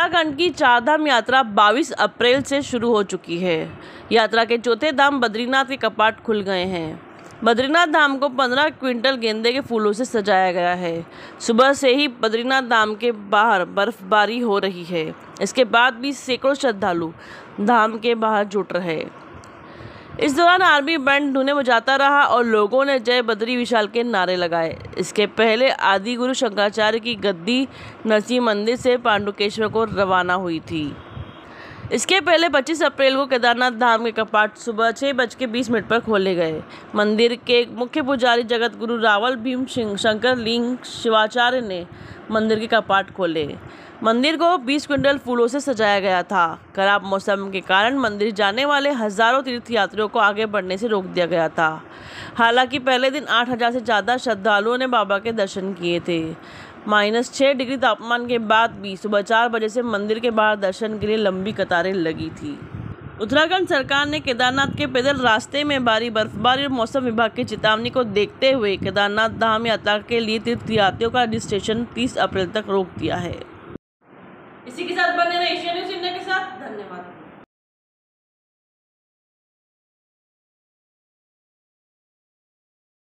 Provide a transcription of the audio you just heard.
उत्तराखंड की चारधाम यात्रा 22 अप्रैल से शुरू हो चुकी है। यात्रा के चौथे धाम बद्रीनाथ के कपाट खुल गए हैं। बद्रीनाथ धाम को 15 क्विंटल गेंदे के फूलों से सजाया गया है। सुबह से ही बद्रीनाथ धाम के बाहर बर्फबारी हो रही है। इसके बाद भी सैकड़ों श्रद्धालु धाम के बाहर जुट रहे। इस दौरान आर्मी बैंड धुने बजाता रहा और लोगों ने जय बद्री विशाल के नारे लगाए। इसके पहले आदि गुरु शंकराचार्य की गद्दी नरसिंह मंदिर से पांडुकेश्वर को रवाना हुई थी। इसके पहले 25 अप्रैल को केदारनाथ धाम के कपाट सुबह 6:20 पर खोले गए। मंदिर के मुख्य पुजारी जगतगुरु रावल भीम सिंह शंकर लिंग शिवाचार्य ने मंदिर के कपाट खोले। मंदिर को 20 क्विंटल फूलों से सजाया गया था। खराब मौसम के कारण मंदिर जाने वाले हज़ारों तीर्थयात्रियों को आगे बढ़ने से रोक दिया गया था। हालांकि पहले दिन 8000 से ज़्यादा श्रद्धालुओं ने बाबा के दर्शन किए थे। -6 डिग्री तापमान के बाद भी सुबह 4 बजे से मंदिर के बाहर दर्शन के लिए लंबी कतारें लगी थी। उत्तराखंड सरकार ने केदारनाथ के पैदल रास्ते में भारी बर्फबारी और मौसम विभाग की चेतावनी को देखते हुए केदारनाथ धाम यात्रा के लिए तीर्थयात्रियों का रजिस्ट्रेशन 30 अप्रैल तक रोक दिया है। इसी के साथ बने रहिए।